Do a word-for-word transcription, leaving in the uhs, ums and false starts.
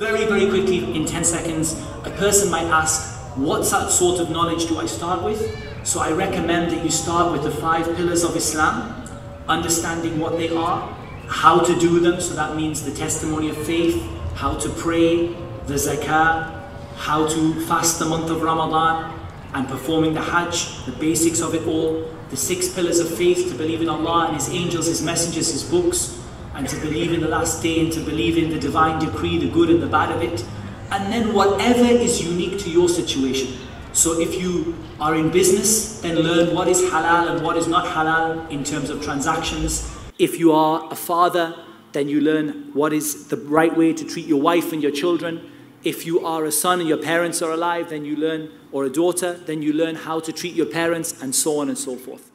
Very, very quickly, in ten seconds, a person might ask, what sort of knowledge do I start with? So I recommend that you start with the five pillars of Islam, understanding what they are, how to do them, so that means the testimony of faith, how to pray, the zakah, how to fast the month of Ramadan, and performing the Hajj, the basics of it all, the six pillars of faith, to believe in Allah and His angels, His messengers, His books, and to believe in the last day, and to believe in the divine decree, the good and the bad of it, and then whatever is unique to your situation. So if you are in business, then learn what is halal and what is not halal in terms of transactions. If you are a father, then you learn what is the right way to treat your wife and your children. If you are a son and your parents are alive, then you learn, or a daughter, then you learn how to treat your parents, and so on and so forth.